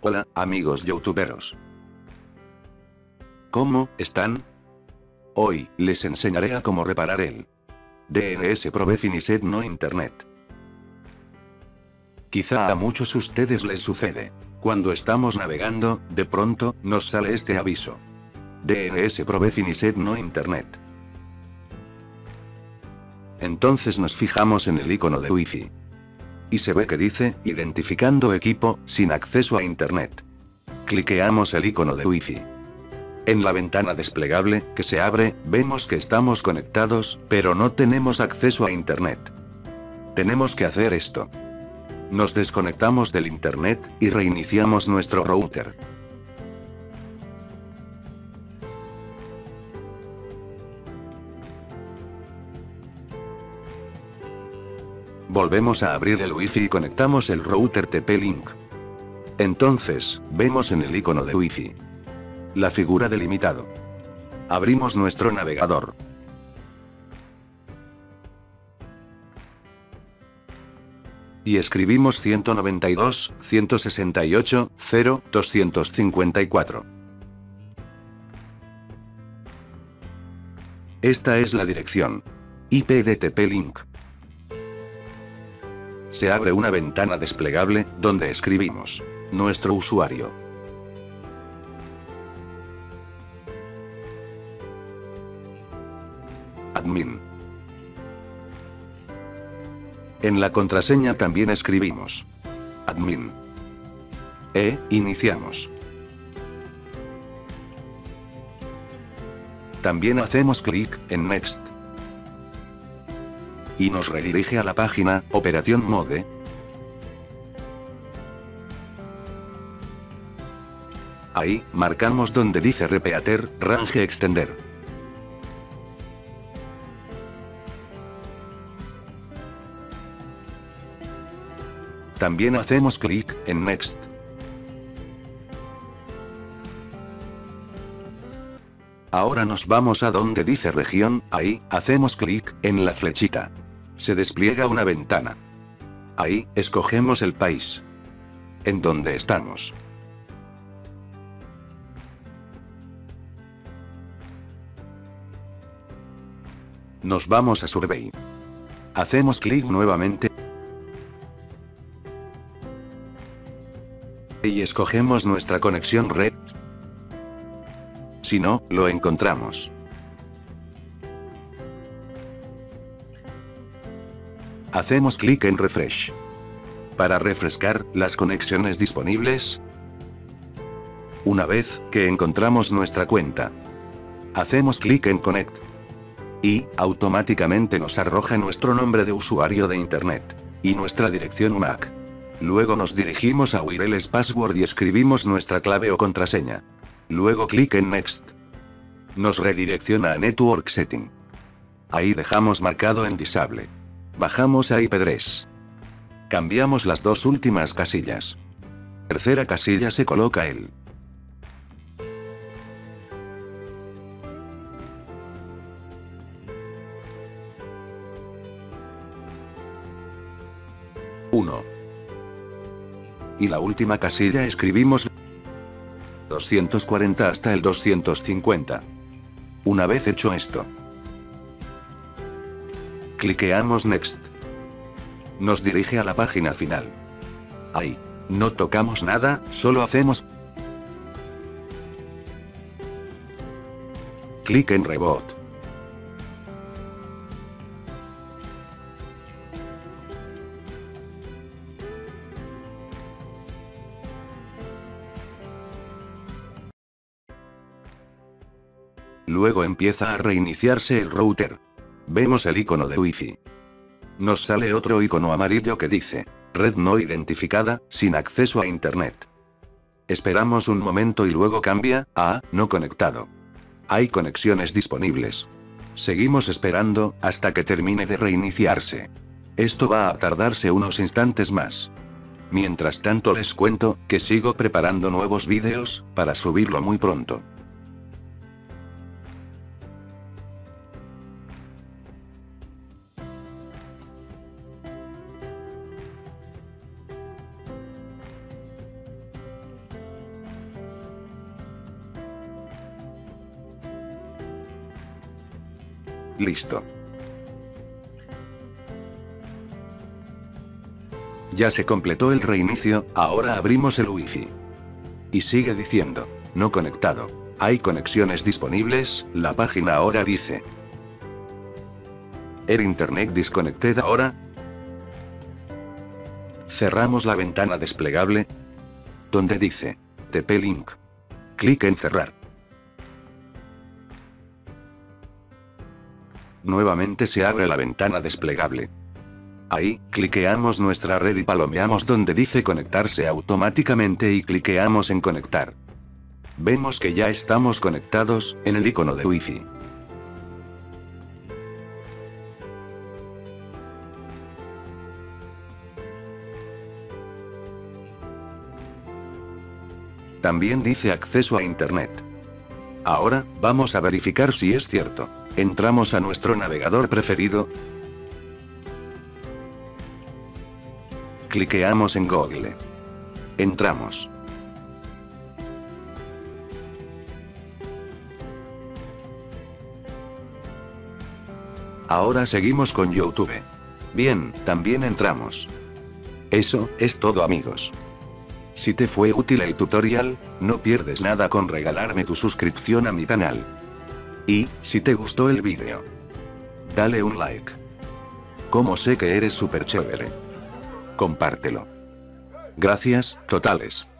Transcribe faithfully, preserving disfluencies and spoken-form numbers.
Hola, amigos youtuberos. ¿Cómo están? Hoy les enseñaré a cómo reparar el D N S Probe Finished No Internet. Quizá a muchos ustedes les sucede. Cuando estamos navegando, de pronto, nos sale este aviso: D N S Probe Finished No Internet. Entonces nos fijamos en el icono de Wi-Fi. Y se ve que dice, identificando equipo, sin acceso a internet. Cliqueamos el icono de Wi-Fi. En la ventana desplegable, que se abre, vemos que estamos conectados, pero no tenemos acceso a internet. Tenemos que hacer esto. Nos desconectamos del internet, y reiniciamos nuestro router. Volvemos a abrir el Wi-Fi y conectamos el router T P Link. Entonces, vemos en el icono de Wi-Fi la figura delimitado. Abrimos nuestro navegador. Y escribimos ciento noventa y dos punto ciento sesenta y ocho punto cero punto doscientos cincuenta y cuatro. Esta es la dirección I P de T P Link. Se abre una ventana desplegable, donde escribimos nuestro usuario. Admin. En la contraseña también escribimos admin. E iniciamos. También hacemos clic en Next. Y nos redirige a la página, Operación Mode. Ahí, marcamos donde dice Repeater, Range Extender. También hacemos clic en Next. Ahora nos vamos a donde dice Región, ahí, hacemos clic en la flechita. Se despliega una ventana. Ahí, escogemos el país en donde estamos. Nos vamos a Survey. Hacemos clic nuevamente. Y escogemos nuestra conexión red. Si no, lo encontramos. Hacemos clic en Refresh. Para refrescar las conexiones disponibles. Una vez que encontramos nuestra cuenta, hacemos clic en Connect. Y, automáticamente nos arroja nuestro nombre de usuario de internet. Y nuestra dirección M A C. Luego nos dirigimos a Wireless Password y escribimos nuestra clave o contraseña. Luego clic en Next. Nos redirecciona a Network Setting. Ahí dejamos marcado en Disable. Bajamos a I P tres. Cambiamos las dos últimas casillas. Tercera casilla se coloca el uno. Y la última casilla escribimos doscientos cuarenta hasta el doscientos cincuenta. Una vez hecho esto, cliqueamos Next. Nos dirige a la página final. Ahí, no tocamos nada, solo hacemos clic en Reboot. Luego empieza a reiniciarse el router. Vemos el icono de Wi-Fi. Nos sale otro icono amarillo que dice, red no identificada, sin acceso a internet. Esperamos un momento y luego cambia a, no conectado. Hay conexiones disponibles. Seguimos esperando, hasta que termine de reiniciarse. Esto va a tardarse unos instantes más. Mientras tanto les cuento, que sigo preparando nuevos vídeos, para subirlo muy pronto. Listo. Ya se completó el reinicio, ahora abrimos el Wi-Fi. Y sigue diciendo, no conectado. Hay conexiones disponibles, la página ahora dice. Air Internet disconnected ahora. Cerramos la ventana desplegable, donde dice T P-Link. Clic en cerrar. Nuevamente se abre la ventana desplegable. Ahí, cliqueamos nuestra red y palomeamos donde dice conectarse automáticamente y cliqueamos en conectar. Vemos que ya estamos conectados, en el icono de Wi-Fi. También dice acceso a Internet. Ahora, vamos a verificar si es cierto. Entramos a nuestro navegador preferido. Cliqueamos en Google. Entramos. Ahora seguimos con YouTube. Bien, también entramos. Eso es todo, amigos. Si te fue útil el tutorial, no pierdes nada con regalarme tu suscripción a mi canal. Y, si te gustó el vídeo, dale un like. Como sé que eres súper chévere. Compártelo. Gracias, totales.